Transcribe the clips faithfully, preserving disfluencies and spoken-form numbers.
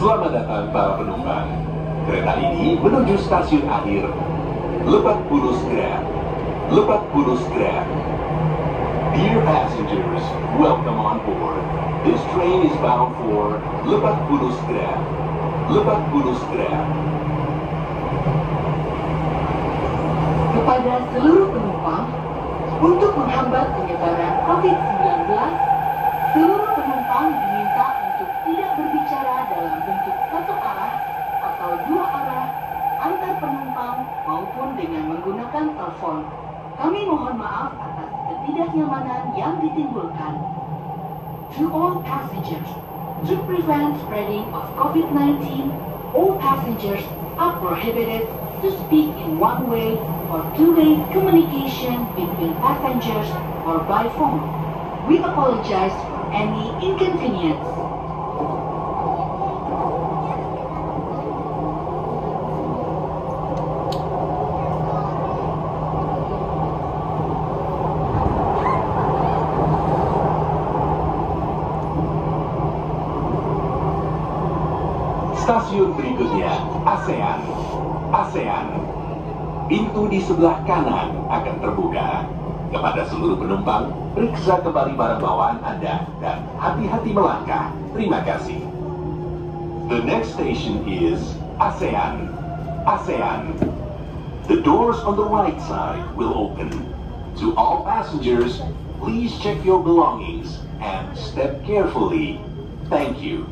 Selamat datang para penumpang. Kereta ini menuju stasiun akhir Lebak Bulus Grand. Lebak Bulus Grand. Dear passengers, welcome on board. This train is bound for Lebak Bulus Grand. Lebak Bulus Grand. Kepada seluruh penumpang, untuk menghambat penyebaran COVID sembilan belas, seluruh penumpang diminta untuk tidak berbicara dalam bentuk satu arah atau dua arah antar penumpang maupun dengan menggunakan telepon. Kami mohon maaf atas ketidaknyamanan yang ditimbulkan. To all passengers, to prevent spreading of COVID nineteen, all passengers are prohibited to speak in one-way or two-way communication between passengers or by phone. We apologize for any inconvenience. Stasiun berikutnya, ASEAN. ASEAN. Pintu di sebelah kanan akan terbuka. Kepada seluruh penumpang, periksa kembali barang bawaan Anda dan hati-hati melangkah. Terima kasih. The next station is ASEAN. ASEAN. The doors on the right side will open. To all passengers, please check your belongings and step carefully. Thank you.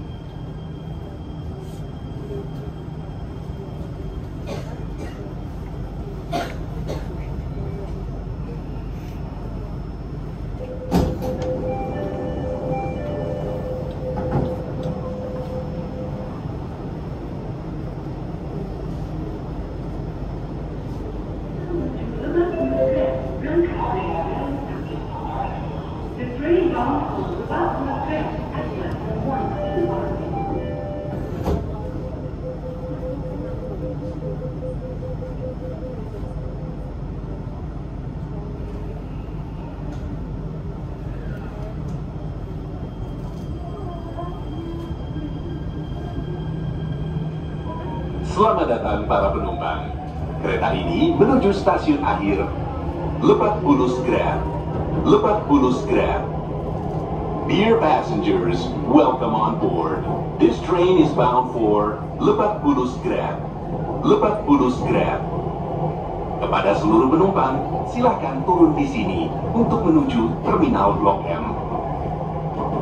Selamat datang para penumpang. Kereta ini menuju stasiun akhir Lebak Bulus Grand. Lebak Bulus Grand. Dear passengers, welcome on board. This train is bound for Lebak Bulus Grand. Lebak Bulus Grand. Kepada seluruh penumpang, silakan turun di sini untuk menuju terminal Blok M.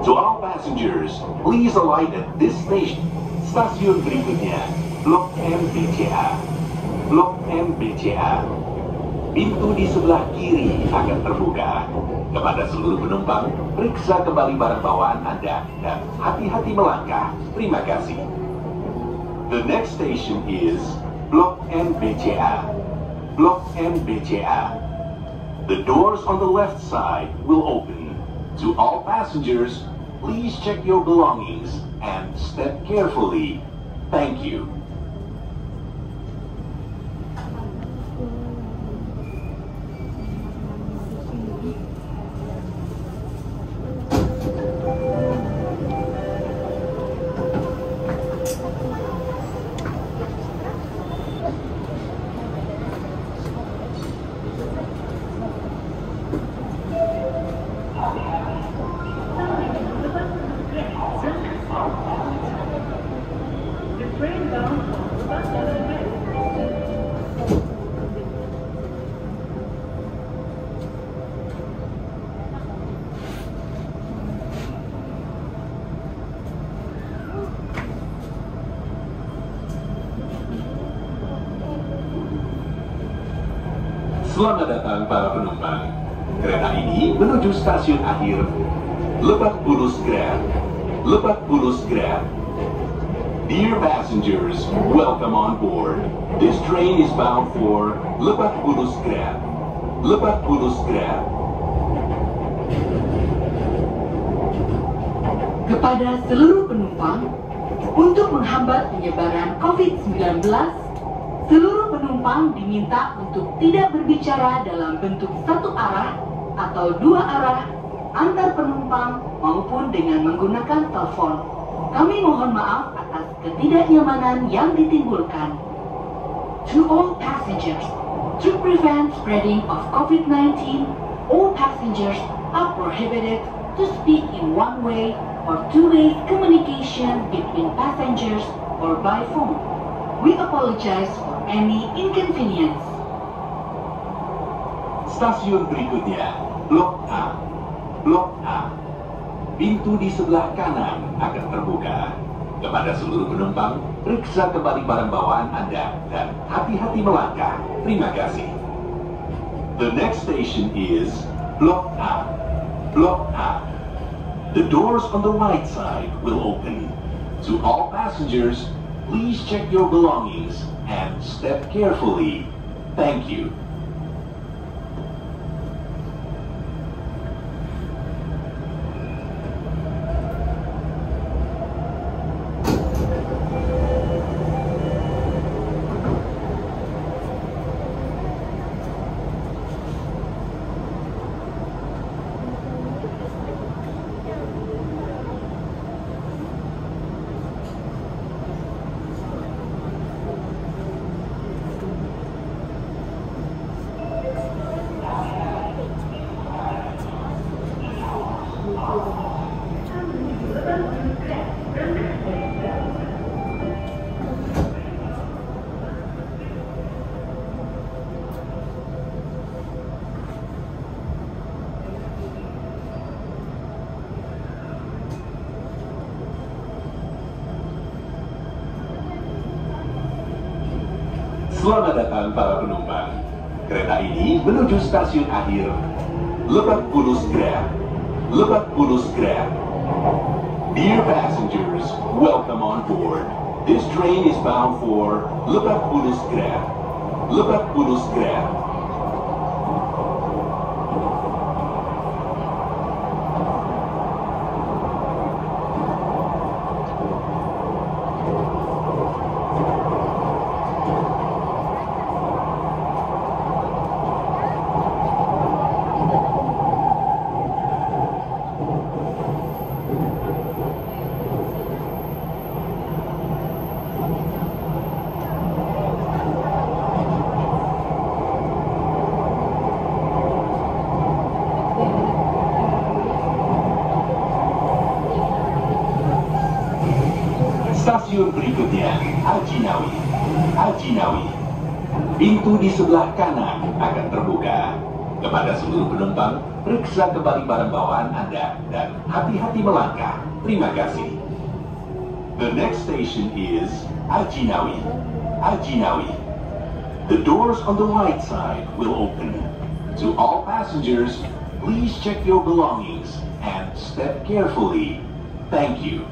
To all passengers, please alight at this station. Stasiun berikutnya, Blok M B C A. Blok M B C A. Pintu di sebelah kiri akan terbuka. Kepada seluruh penumpang, periksa kembali barang bawaan Anda dan hati-hati melangkah. Terima kasih. The next station is Blok M B C A. Blok M B C A. The doors on the left side will open. To all passengers, please check your belongings and step carefully. Thank you. Selamat datang para penumpang. Kereta ini menuju stasiun akhir Lebak Bulus Grand. Lebak Bulus Grand. Dear passengers, welcome on board. This train is bound for Lebak Bulus Grand. Lebak Bulus Grand. Kepada seluruh penumpang, untuk menghambat penyebaran COVID sembilan belas, seluruh penumpang diminta untuk tidak berbicara dalam bentuk satu arah atau dua arah antar penumpang maupun dengan menggunakan telepon. Kami mohon maaf atas ketidaknyamanan yang ditimbulkan. To all passengers, to prevent spreading of COVID nineteen, all passengers are prohibited to speak in one-way or two-way communication between passengers or by phone. We apologize for any inconvenience. Stasiun berikutnya, Blok A. Blok A. Pintu di sebelah kanan akan terbuka. Kepada seluruh penumpang, periksa kembali barang bawaan Anda dan hati-hati melangkah. Terima kasih. The next station is Blok A. Blok A. The doors on the right side will open. To all passengers, please check your belongings and step carefully. Thank you. Selamat datang para penumpang. Kereta ini menuju stasiun akhir Lebak Bulus Grab. Lebak Bulus Grab. Dear passengers, welcome on board. This train is bound for Lebak Bulus Grab. Lebak Bulus Grab. Stasiun berikutnya, Haji Nawi. Haji Nawi. Pintu di sebelah kanan akan terbuka. Kepada seluruh penumpang, periksa kembali barang bawaan Anda dan hati-hati melangkah. Terima kasih. The next station is Haji Nawi. Haji Nawi. The doors on the right side will open. To all passengers, please check your belongings and step carefully. Thank you.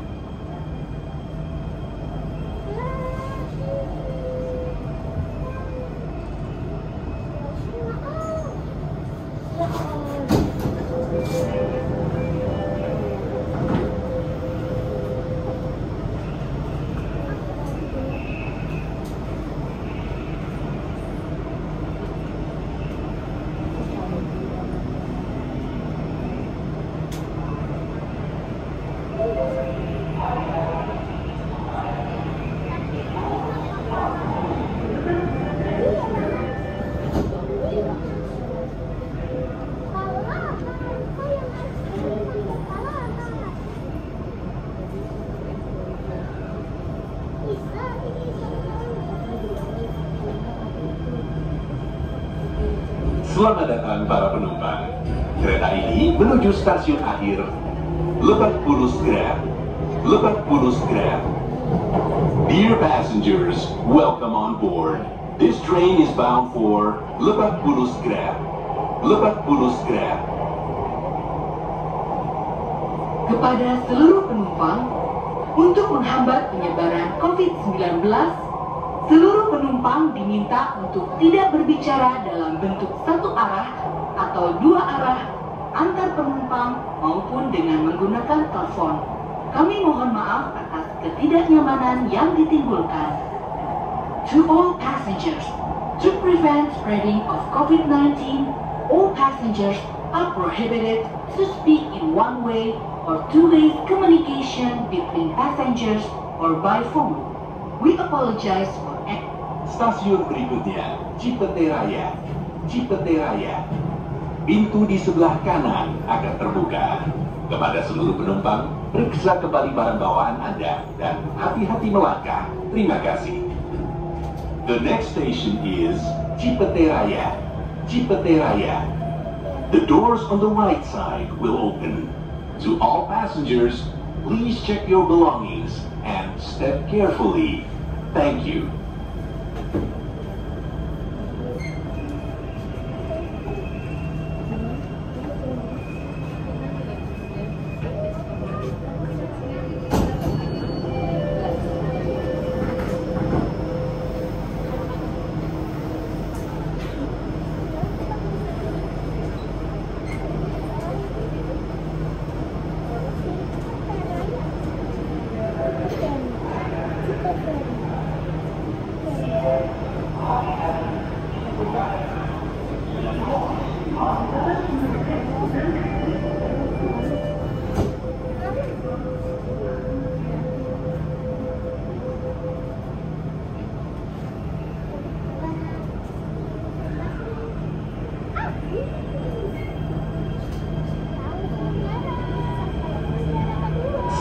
Selamat datang para penumpang. Kereta ini menuju stasiun akhir Lebak Bulus Grab. Lebak Bulus Grab. Dear passengers, welcome on board. This train is bound for Lebak Bulus Grab. Lebak Bulus Grab. Kepada seluruh penumpang, untuk menghambat penyebaran COVID nineteen, seluruh penumpang diminta untuk tidak berbicara dalam bentuk satu arah atau dua arah antar penumpang maupun dengan menggunakan telepon. Kami mohon maaf atas ketidaknyamanan yang ditimbulkan. To all passengers, to prevent spreading of COVID nineteen, all passengers are prohibited to speak in one way or two-way communication between passengers or by phone. We apologize for it. Stasiun berikutnya, Cipete Raya. Cipete Raya. Pintu di sebelah kanan akan terbuka. Kepada seluruh penumpang, periksa kembali barang bawaan Anda dan hati-hati melangkah. Terima kasih. The next station is Cipete Raya. Cipete Raya. The doors on the right side will open. To all passengers, please check your belongings and step carefully. Thank you.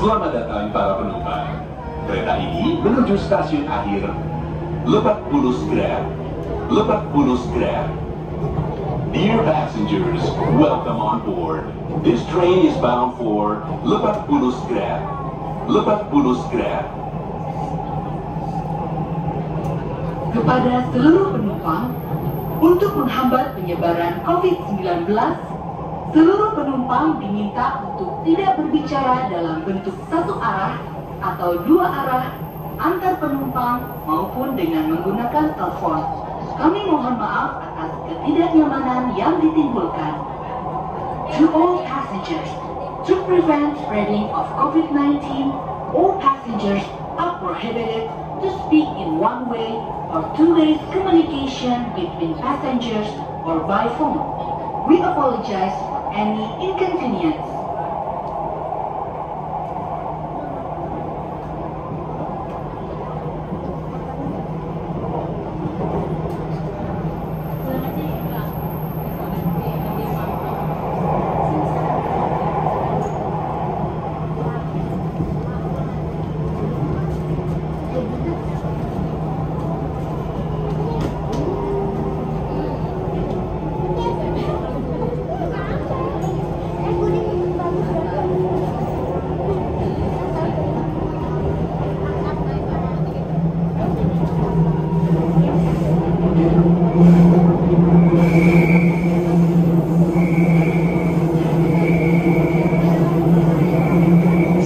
Selamat datang para penumpang. Kereta ini menuju stasiun akhir Lebak Bulus Grab. Lebak Bulus Grab. Dear passengers, welcome on board. This train is bound for Lebak Bulus Grab. Lebak Bulus Grab. Kepada seluruh penumpang, untuk menghambat penyebaran COVID nineteen, seluruh penumpang diminta untuk tidak berbicara dalam bentuk satu arah atau dua arah antar penumpang maupun dengan menggunakan telepon. Kami mohon maaf atas ketidaknyamanan yang ditimbulkan. To all passengers, to prevent spreading of COVID nineteen, all passengers are prohibited to speak in one-way or two-way communication between passengers or by phone. We apologize for any inconvenience.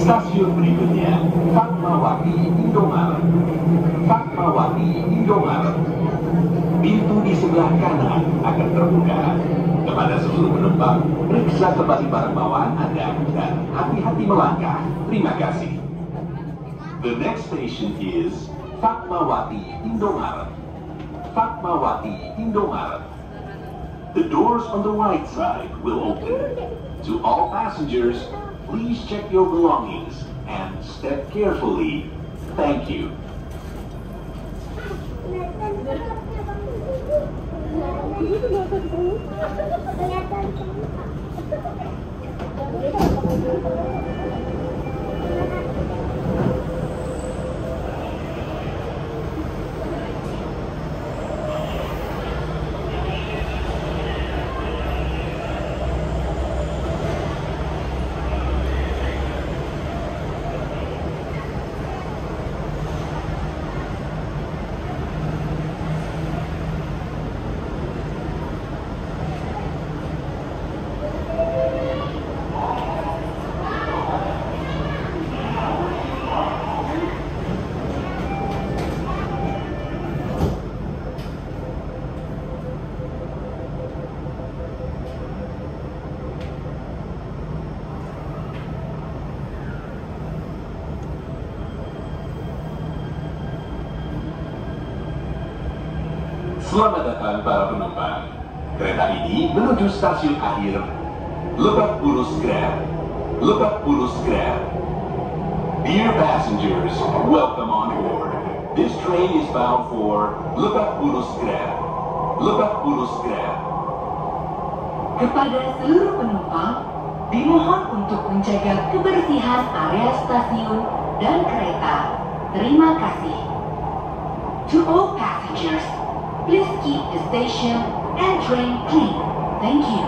Stasiun berikutnya, Fatmawati, Indomaret. Fatmawati, Indomaret. Pintu di sebelah kanan akan terbuka. Kepada seluruh penumpang, periksa kembali barang bawaan Anda dan hati-hati melangkah. Terima kasih. The next station is Fatmawati, Indomaret. Fatmawati, Indomaret. The doors on the right side will open. To all passengers, please check your belongings and step carefully. Thank you. Selamat datang para penumpang. Kereta ini menuju stasiun akhir Lebak Bulus Grab. Lebak Bulus Grab. Dear passengers, welcome on board. This train is bound for Lebak Bulus Grab. Lebak Bulus Grab. Kepada seluruh penumpang, dimohon untuk menjaga kebersihan area stasiun dan kereta. Terima kasih. To all passengers, please keep the station and train clean. Thank you.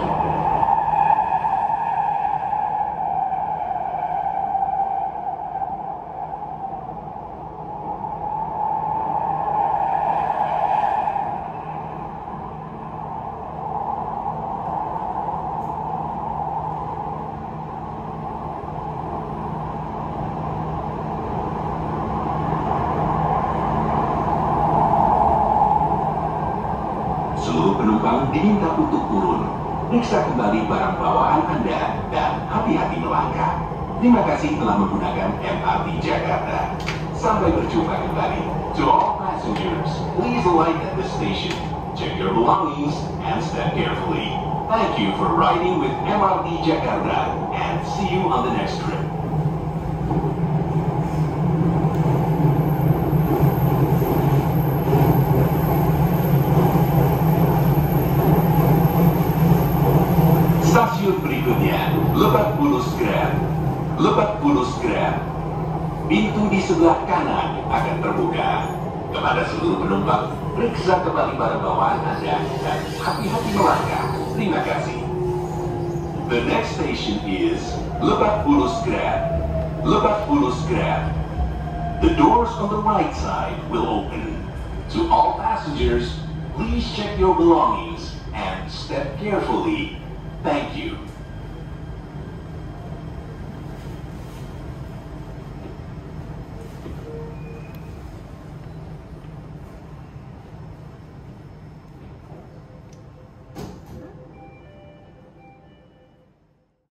Penumpang diminta untuk turun, periksa kembali barang bawaan Anda dan hati-hati melangkah. Terima kasih telah menggunakan M R T Jakarta. Sampai berjumpa kembali. To all passengers, please alight at the station, check your belongings, and step carefully. Thank you for riding with M R T Jakarta, and see you on the next trip. Stasiun berikutnya, Lebak Bulus Grab. Lebak Bulus Grab. Pintu di sebelah kanan akan terbuka. Kepada seluruh penumpang, periksa kembali barang bawaan Anda dan hati-hati melangkah. Terima kasih. The next station is Lebak Bulus Grab. Lebak Bulus Grab. The doors on the right side will open. To all passengers, please check your belongings and step carefully. Thank you.